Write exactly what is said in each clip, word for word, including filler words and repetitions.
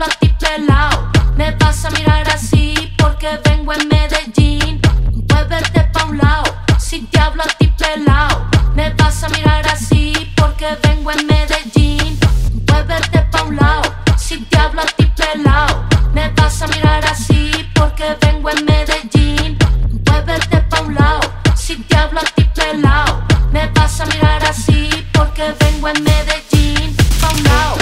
hablo a ti pelao. Me vas a mirar así porque vengo en Medellín. Muévete pa' un lado, si te hablo a ti pelao. Me vas a mirar así porque vengo en Medellín. Muévete pa' un lado, si te hablo a ti pelao. Me vas a mirar así porque vengo en Medellín. Muévete pa' un lado, si te hablo a ti pelao. Me vas a mirar así porque vengo en Medellín. Pa' un lado.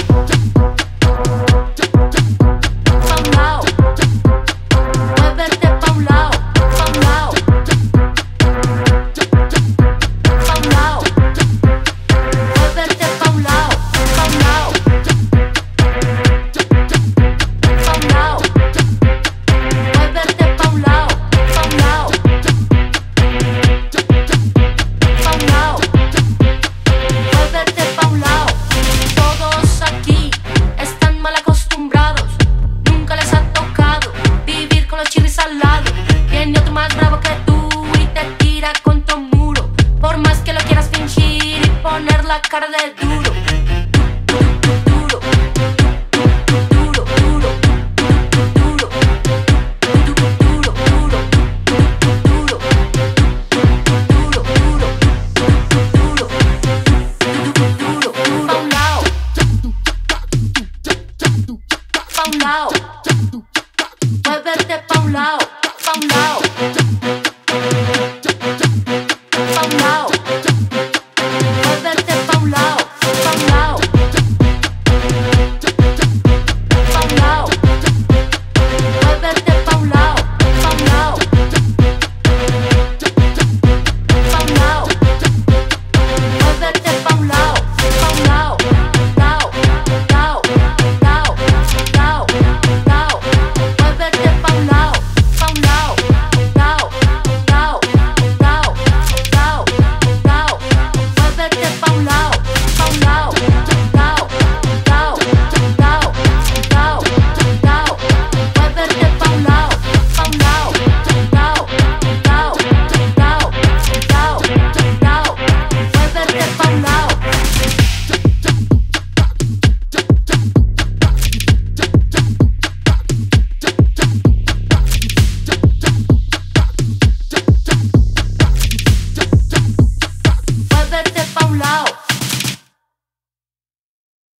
Tiene otro más bravo que tú y te tira contra un muro. Por más que lo quieras fingir y poner la cara de duro. Duro, duro, duro, duro, duro, duro, duro, duro, duro, duro, duro. Pa' un lado, pa' un lado, muévete pa' un lado.